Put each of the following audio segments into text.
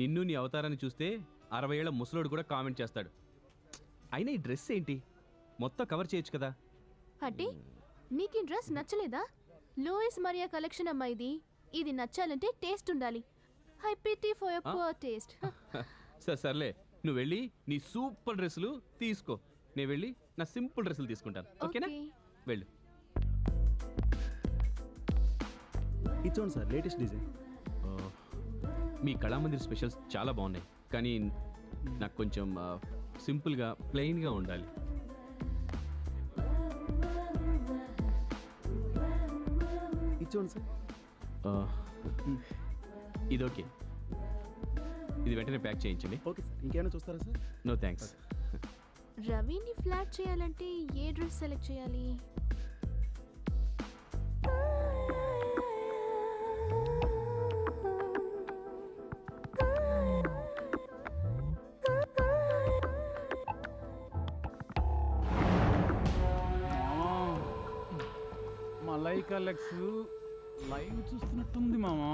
నిన్ను నీ అవతారాన్ని చూస్తే 60 ఏళ్ల ముసలోడు కూడా కామెంట్ చేస్తాడు. అయినా ఈ డ్రెస్ ఏంటి, మొత్తం కవర్ చేయొచ్చు కదా. హట్టి నీకు ఈ డ్రెస్ నచ్చలేదా? లూయిస్ మరియా కలెక్షన్ అమ్మా ఇది. ఇది నచ్చాలంటే టేస్ట్ ఉండాలి. I pity for your poor taste. సరే సర్లే, నువ్వు వెళ్ళి నీ సూపర్ డ్రెస్సులు తీసుకో, నేను వెళ్ళి నా సింపుల్ డ్రెస్సులు తీసుకుంటాను. ఓకేనా, వెళ్ళు. It's sir latest design. మీ కళామందిర్ స్పెషల్స్ చాలా బాగున్నాయి, కానీ నాకు కొంచెం సింపుల్గా ప్లెయిన్గా ఉండాలి. ఇచ్చోండి సార్. ఇది ఓకే, ఇది వెంటనే ప్యాక్ చేయించండి. ఓకే సార్, ఇంకేమైనా చూస్తారా సార్? No thanks. రవిని ఫ్లాట్ చేయాలంటే ఏ డ్రెస్ సెలెక్ట్ చేయాలి? మలైకా లెక్స్ లైవ్ చూస్తున్నట్టుంది మామా.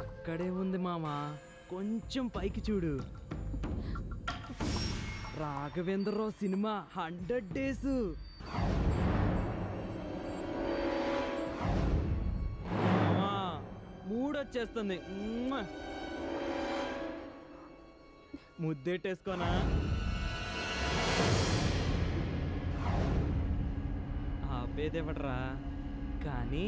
అక్కడే ఉంది మామా, కొంచెం పైకి చూడు. Raghavendra Rao cinema 100 days. మూడొచ్చేస్తుంది, ముద్దెట్టేసుకోనా? ఆపేదేవట్రా కానీ